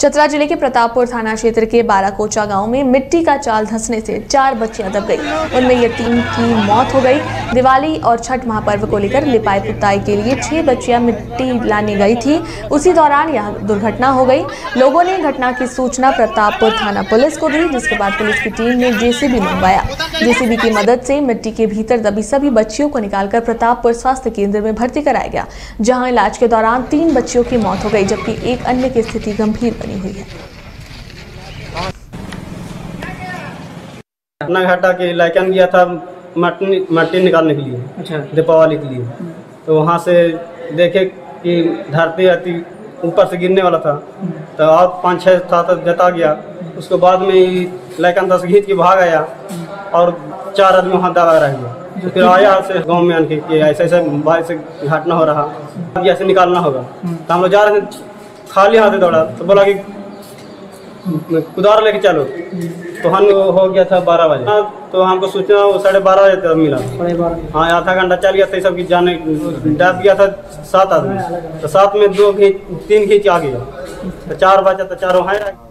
चतरा जिले के प्रतापपुर थाना क्षेत्र के बाराकोचा गांव में मिट्टी का जाल धंसने से 4 बच्चियां दब गई, उनमें यतीम की मौत हो गई। दिवाली और छठ महापर्व को लेकर लिपाई पुताई के लिए 6 बच्चियां मिट्टी लाने गई थी, उसी दौरान यह दुर्घटना हो गई। लोगों ने घटना की सूचना प्रतापपुर थाना पुलिस को दी, जिसके बाद पुलिस की टीम ने जेसीबी मंगवाया। जेसीबी की मदद से मिट्टी के भीतर दबी सभी बच्चियों को निकालकर प्रतापपुर स्वास्थ्य केंद्र में भर्ती कराया गया, जहां इलाज के दौरान 3 बच्चियों की मौत हो गई, जबकि एक अन्य की स्थिति गंभीर बनी हुई है। अपना घाटा के लायकन गया था मट्टी निकालने के लिए, अच्छा, दीपावली के लिए। तो वहाँ से देखे कि धरती आती ऊपर से गिरने वाला था, तो आप 5-6 था तो जता गया। उसके बाद में लायकन 10 घीत के भाग आया और 4 आदमी वहाँ दबा रह गए। फिर आया से गांव में आने के ऐसे ऐसे बाहर से घाटना हो रहा, ऐसे निकालना होगा। तो हम लोग जा रहे थे, खाली हाथ दौड़ा तो बोला कि कुदार लेके चलो, तो हम हो गया था 12 बजे। तो हमको सूचना 12:30 बजे तक मिला। हाँ, आधा घंटा चल गया था सब की जाने, डब गया था 7 आदमी, तो 7 में 3 घींच आ गया, तो 4 बचा, तो 4 वहाँ।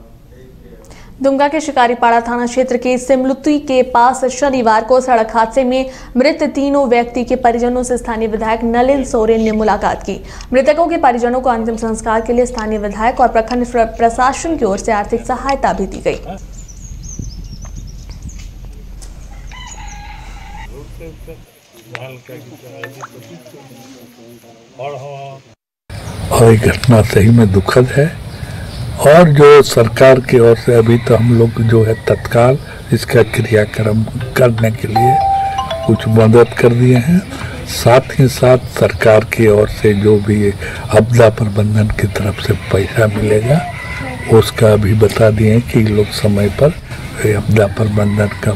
दुमका के शिकारी पाड़ा थाना क्षेत्र के सिमलुती के पास शनिवार को सड़क हादसे में मृत तीनों व्यक्ति के परिजनों से स्थानीय विधायक नलिन सोरेन ने मुलाकात की। मृतकों के परिजनों को अंतिम संस्कार के लिए स्थानीय विधायक और प्रखंड प्रशासन की ओर से आर्थिक सहायता भी दी गई। और घटना सही में दुखद है, और जो सरकार की ओर से अभी तो हम लोग जो है तत्काल इसका क्रियाक्रम करने के लिए कुछ मदद कर दिए हैं। साथ ही साथ सरकार की ओर से जो भी आपदा प्रबंधन की तरफ से पैसा मिलेगा उसका भी बता दिए कि लोग समय पर आपदा प्रबंधन का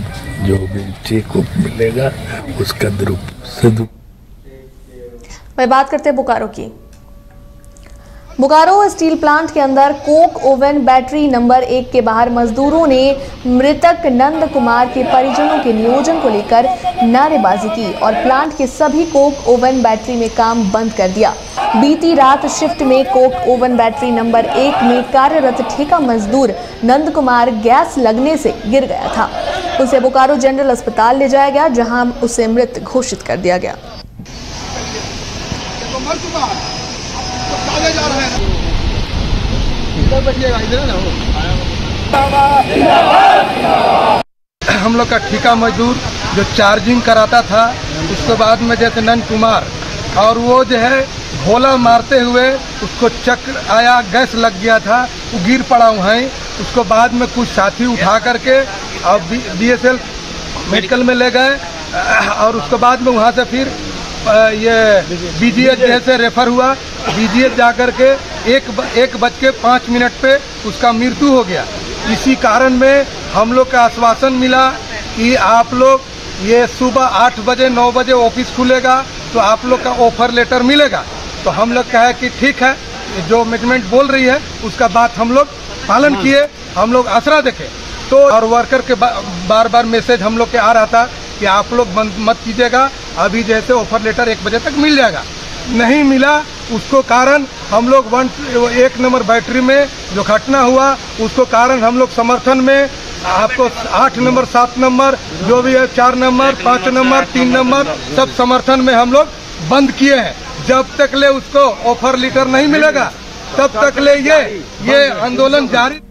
जो भी चेक मिलेगा उसका मैं बात करते हैं बोकारो की। बोकारो स्टील प्लांट के अंदर कोक ओवन बैटरी नंबर 1 के बाहर मजदूरों ने मृतक नंद कुमार के परिजनों के नियोजन को लेकर नारेबाजी की और प्लांट के सभी कोक ओवन बैटरी में काम बंद कर दिया। बीती रात शिफ्ट में कोक ओवन बैटरी नंबर 1 में कार्यरत ठेका मजदूर नंद कुमार गैस लगने से गिर गया था। उसे बोकारो जनरल अस्पताल ले जाया गया, जहाँ उसे मृत घोषित कर दिया गया। जा रहे हैं इधर बैठिएगा, इधर ना हो। हम लोग का ठेका मजदूर जो चार्जिंग कराता था, उसके बाद में जैसे नंद कुमार और वो जो है भोला मारते हुए उसको चक्कर आया, गैस लग गया था, वो गिर पड़ा वहीं। उसको बाद में कुछ साथी उठा करके और BSL मेडिकल में ले गए, और उसके बाद में वहाँ से फिर ये BGH जैसे रेफर हुआ। BGH जा कर के 1:05 पे उसका मृत्यु हो गया। इसी कारण में हम लोग का आश्वासन मिला कि आप लोग ये सुबह 8 बजे 9 बजे ऑफिस खुलेगा तो आप लोग का ऑफर लेटर मिलेगा। तो हम लोग कहा कि ठीक है, जो मैनेजमेंट बोल रही है उसका बात हम लोग पालन किए, हम लोग आसरा देखे। तो और वर्कर के बार बार मैसेज हम लोग के आ रहा था कि आप लोग बंद मत कीजिएगा, अभी जैसे ऑफर लेटर 1 बजे तक मिल जाएगा। नहीं मिला, उसको कारण हम लोग 1 नंबर बैटरी में जो घटना हुआ उसको कारण हम लोग समर्थन में आपको 8 नंबर 7 नंबर जो भी है 4 नंबर 5 नंबर 3 नंबर सब समर्थन में हम लोग बंद किए हैं। जब तक ले उसको ऑफर लेटर नहीं मिलेगा तब तक ले ये आंदोलन जारी।